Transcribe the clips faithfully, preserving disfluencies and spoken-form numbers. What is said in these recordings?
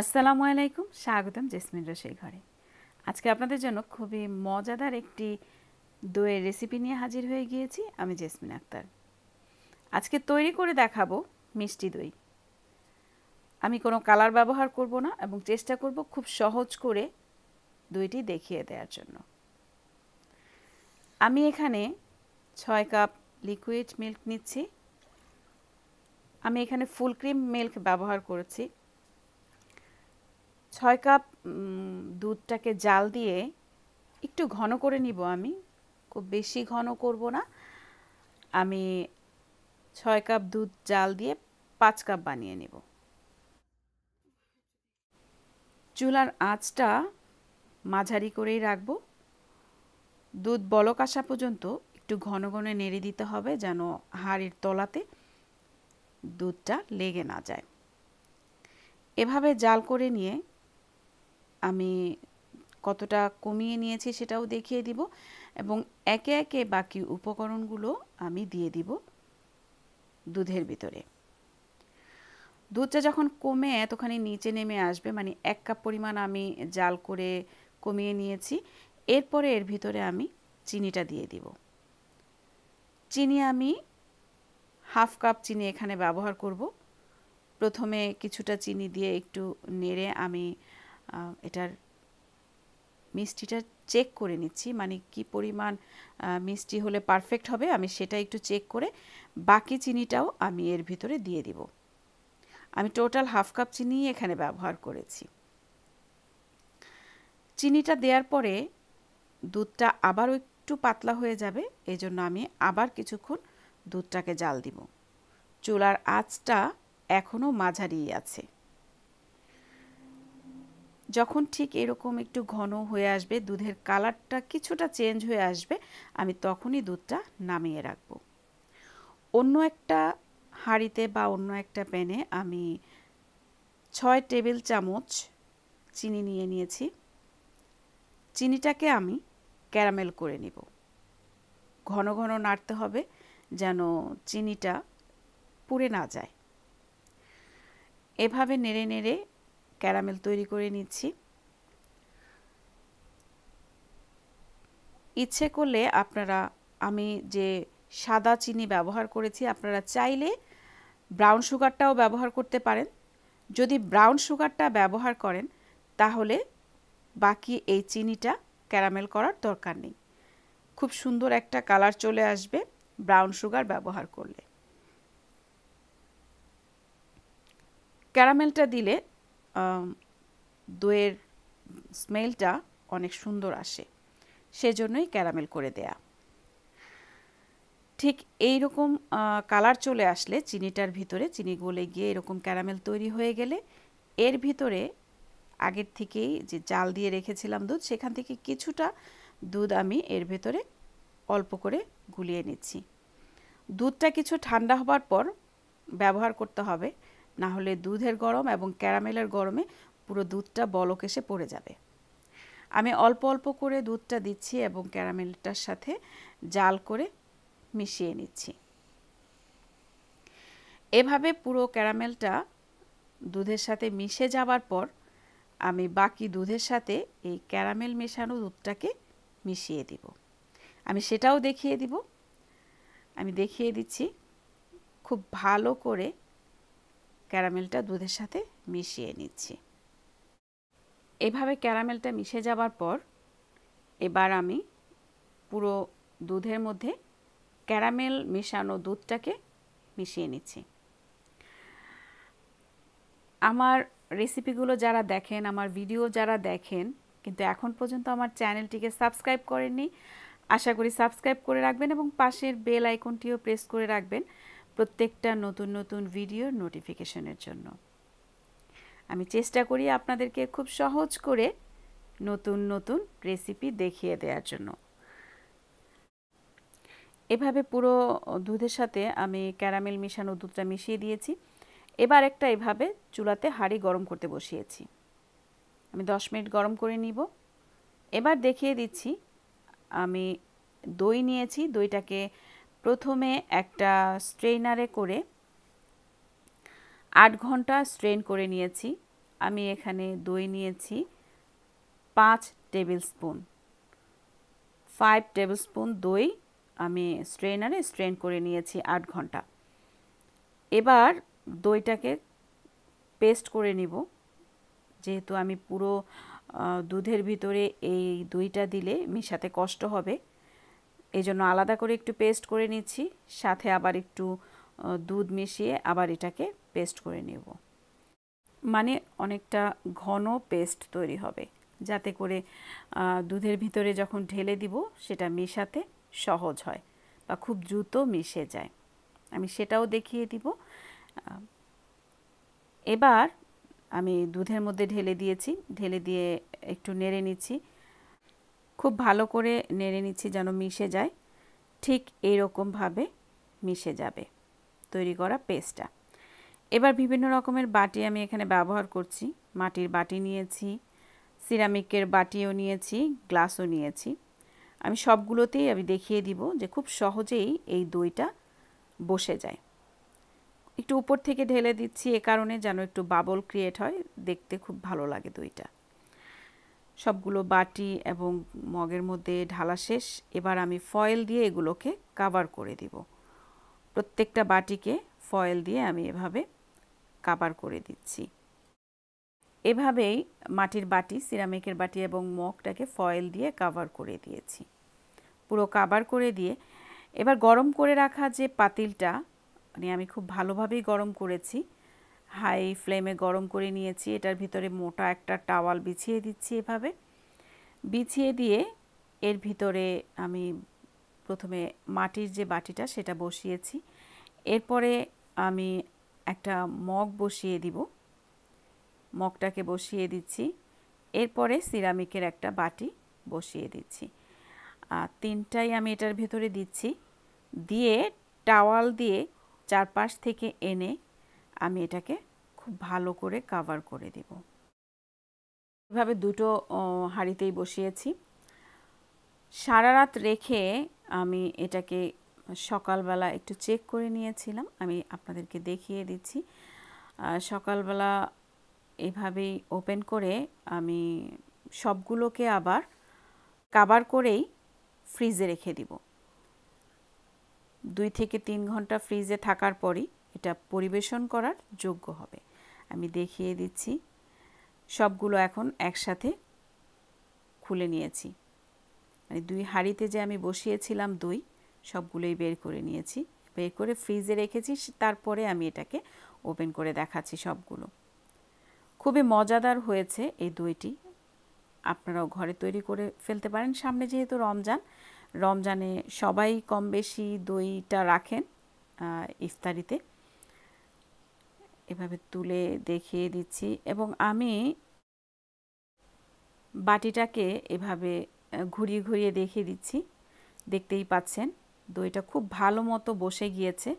আসসালামু আলাইকুম স্বাগতম জেসমিন রসুই ঘরে। আজকে আপনাদের জন্য খুবই মজাদার একটি দইয়ের রেসিপি নিয়ে হাজির হয়ে গিয়েছি। আমি জেসমিন আক্তার। আজকে তৈরি করে দেখাবো মিষ্টি দই। আমি কোনো কালার ব্যবহার করব না এবং চেষ্টা করব খুব সহজ করে দইটি দেখিয়ে দেওয়ার জন্য। আমি এখানে ছয় কাপ লিকুইড মিল্ক নিচ্ছি। আমি এখানে ফুল ক্রিম মিল্ক ব্যবহার করেছি। ছয় কাপ দুধটাকে জাল দিয়ে একটু ঘন করে নিব। আমি খুব বেশি ঘন করব না। আমি ছয় কাপ দুধ জাল দিয়ে পাঁচ কাপ বানিয়ে নেব। চুলার আঁচটা মাঝারি করেই রাখব। দুধ বলক আসা পর্যন্ত একটু ঘন ঘন নেড়ে দিতে হবে, যেন হাঁড়ির তলাতে দুধটা লেগে না যায়। এভাবে জাল করে নিয়ে আমি কতটা কমিয়ে নিয়েছি সেটাও দেখিয়ে দিব, এবং একে একে বাকি উপকরণগুলো আমি দিয়ে দিব দুধের ভিতরে। দুধটা যখন কমে এতখানি নিচে নেমে আসবে, মানে এক কাপ পরিমাণ আমি জাল করে কমিয়ে নিয়েছি, এরপরে এর ভিতরে আমি চিনিটা দিয়ে দিব। চিনি আমি হাফ কাপ চিনি এখানে ব্যবহার করব। প্রথমে কিছুটা চিনি দিয়ে একটু নেড়ে আমি এটার মিষ্টিটা চেক করে নিচ্ছি, মানে কি পরিমাণ মিষ্টি হলে পারফেক্ট হবে আমি সেটা একটু চেক করে বাকি চিনিটাও আমি এর ভিতরে দিয়ে দিব। আমি টোটাল হাফ কাপ চিনি এখানে ব্যবহার করেছি। চিনিটা দেওয়ার পরে দুধটা আবারও একটু পাতলা হয়ে যাবে, এই জন্য আমি আবার কিছুক্ষণ দুধটাকে জাল দিব। চুলার আঁচটা এখনও মাঝারি আছে। যখন ঠিক এরকম একটু ঘন হয়ে আসবে, দুধের কালারটা কিছুটা চেঞ্জ হয়ে আসবে, আমি তখনই দুধটা নামিয়ে রাখব। অন্য একটা হাঁড়িতে বা অন্য একটা প্যানে আমি ছয় টেবিল চামচ চিনি নিয়ে নিয়েছি। চিনিটাকে আমি ক্যারামেল করে নিব। ঘন ঘন নাড়তে হবে যেন চিনিটা পুড়ে না যায়। এভাবে নেড়ে নেড়ে ক্যারামেল তৈরি করে নিচ্ছি। ইচ্ছে করলে আপনারা, আমি যে সাদা চিনি ব্যবহার করেছি, আপনারা চাইলে ব্রাউন সুগারটাও ব্যবহার করতে পারেন। যদি ব্রাউন সুগারটা ব্যবহার করেন তাহলে বাকি এই চিনিটা ক্যারামেল করার দরকার নেই। খুব সুন্দর একটা কালার চলে আসবে ব্রাউন সুগার ব্যবহার করলে। ক্যারামেলটা দিলে দইয়ের স্মেলটা অনেক সুন্দর আসে, সেজন্যই ক্যারামেল করে দেয়া। ঠিক এই রকম কালার চলে আসলে চিনিটার ভিতরে, চিনি গলে গিয়ে এরকম ক্যারামেল তৈরি হয়ে গেলে এর ভিতরে আগের থেকেই যে জাল দিয়ে রেখেছিলাম দুধ, সেখান থেকে কিছুটা দুধ আমি এর ভেতরে অল্প করে গুলিয়ে নিচ্ছি। দুধটা কিছু ঠান্ডা হবার পর ব্যবহার করতে হবে, না হলে দুধের গরম এবং ক্যারামেলের গরমে পুরো দুধটা বলক এসে পড়ে যাবে। আমি অল্প অল্প করে দুধটা দিচ্ছি এবং ক্যারামেলটার সাথে জাল করে মিশিয়ে নিচ্ছি। এভাবে পুরো ক্যারামেলটা দুধের সাথে মিশে যাবার পর আমি বাকি দুধের সাথে এই ক্যারামেল মেশানো দুধটাকে মিশিয়ে দিব। আমি সেটাও দেখিয়ে দিব। আমি দেখিয়ে দিচ্ছি। খুব ভালো করে ক্যারামেলটা দুধের সাথে মিশিয়ে নিচ্ছি। এভাবে ক্যারামেলটা মিশে যাবার পর এবার আমি পুরো দুধের মধ্যে ক্যারামেল মেশানো দুধটাকে মিশিয়ে নিচ্ছি। আমার রেসিপিগুলো যারা দেখেন, আমার ভিডিও যারা দেখেন কিন্তু এখন পর্যন্ত আমার চ্যানেলটিকে সাবস্ক্রাইব করেননি, আশা করি সাবস্ক্রাইব করে রাখবেন এবং পাশের বেল আইকনটিও প্রেস করে রাখবেন প্রত্যেকটা নতুন নতুন ভিডিওর নোটিফিকেশনের জন্য। আমি চেষ্টা করি আপনাদেরকে খুব সহজ করে নতুন নতুন রেসিপি দেখিয়ে দেওয়ার জন্য। এভাবে পুরো দুধের সাথে আমি ক্যারামেল মেশানো দুধটা মিশিয়ে দিয়েছি। এবার একটা এভাবে চুলাতে হাঁড়ি গরম করতে বসিয়েছি। আমি দশ মিনিট গরম করে নিব। এবার দেখিয়ে দিচ্ছি। আমি দই নিয়েছি। দইটাকে প্রথমে একটা স্ট্রেইনারে করে আট ঘন্টা স্ট্রেন করে নিয়েছি। आमी एखाने दई नियेछि पाँच टेबिलस्पून फाइव टेबिलस्पून दई आमी स्ट्रेनारे स्ट्रेन करे नियेछि आठ घंटा। एबार दईटाके पेस्ट करे निब, जेहेतु आमी पुरो दूधेर भितरे एई दईटा दिले मेशाते कष्ट होबे एजोन्नो आलादा करे एकटु पेस्ट करे निच्छी, साथे आबार एकटु दूध मिशिए आबार एटाके पेस्ट करे नेब। माने अनेकटा घन पेस्ट तैरी होबे, जाते करे दूधेर भितरे जखन ढेले दिब सेटा मेशाते सहज हय बा खूब द्रुत मिशे जाय, आमी सेटाओ देखिए दिब। एबार आमी दूधेर मध्य ढेले दिएछि, ढेले दिए एकटु नेड़े निच्छी, खूब भालो करे नेड़े निच्छी जेन मिशे जाए। ठीक एरकम भावे मिशे जाबे तैरी करा पेस्टा। एबार विभिन्न रकमेर बाटी आमी एखाने व्यवहार करछि, माटिर बाटी नियेछि, सिरामिकेर बाटिओ नियेछि, ग्लासओ नियेछि। आमी सबगुलोतेई आमी देखिए दिब जे खूब सहजेई एई दईटा बसे जाए। एकटु ऊपर थेके ढेले दिच्छी ए कारणे जेन एकटु बाबल क्रिएट हय, देखते खूब भालो लागे दईटा। सबगुलो बाटी एबं मगेर मध्य ढाला शेष। एबार आमी फयल दिए एगुलोके कवर करे दिब, प्रत्येकटा बाटीके फयल दिए आमी एभावे कवर करे दिच्छी। एभावेई माटिर बाटी, सिरामिकेर बाटी एबं मगटाके फयल दिए कवर करे दिएछि। पुरो कवर करे दिए एबार गरम करे राखा जे पातिलटा माने आमी खूब भालोभाबेई गरम करेछि, हाई फ्लेमे गरम करे निएछि। एटार भितरे मोटा एकटा टावाल बिछिए दिच्छी, एभावे बिछिए दिए एर भितरे आमी प्रथमे माटिर जे बाटीटा सेटा बसिएछि, एरपरे आमी एकटा मग बसिए दिब, मगटाके बसिए दिच्छी। एरपरे सिरामिकेर एकटा बाटी बसिए दिच्छी, आर तीनटाई आमी एटार भितरे दिच्छी। दिए टावाल दिए चारपाश थेके एने आमी एटाके खूब भालो करे कवर करे देब। एभावे दुटो हाड़ितेई बसिएछि। सारा रात रेखे आमी एटाके सकाल बेला एकटु चेक करे निएछिलाम, आमी आपनादेरके देखिए दिच्छी। सकाल बेला एभावेई ओपेन करे आमी सबगुलोके आबार कवर करेई फ्रिजे रेखे देब। दुई थेके तीन घंटा फ्रिजे थाकार परेई এটা পরিবেশন করার যোগ্য হবে। আমি দেখিয়ে দিচ্ছি, সবগুলো এখন একসাথে খুলে নিয়েছি, মানে দুই হাড়িতে যে আমি বসিয়েছিলাম দই সবগুলোই বের করে নিয়েছি, বের করে ফ্রিজে রেখেছি। তারপরে আমি এটাকে ওপেন করে দেখাচ্ছি সবগুলো। খুবই মজাদার হয়েছে এই দইটি, আপনারাও ঘরে তৈরি করে ফেলতে পারেন। সামনে যেহেতু রমজান, রমজানে সবাই কম বেশি দইটা রাখেন ইফতারিতে। এভাবে তুলে দেখিয়ে দিচ্ছি, এবং আমি বাটিটাকে এভাবে ঘুরিয়ে ঘুরিয়ে দেখিয়ে দিচ্ছি। দেখতেই পাচ্ছেন দইটা খুব ভালো মতো বসে গিয়েছে।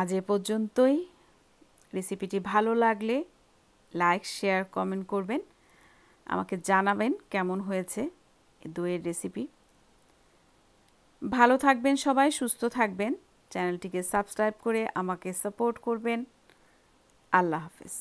আজ এ পর্যন্তই। রেসিপিটি ভালো লাগলে লাইক, শেয়ার, কমেন্ট করবেন, আমাকে জানাবেন কেমন হয়েছে দইয়ের রেসিপি। ভালো থাকবেন সবাই, সুস্থ থাকবেন। चैनल टीके सबस्क्राइब करे आमाके सपोर्ट करबेन। आल्लाह हाफिज।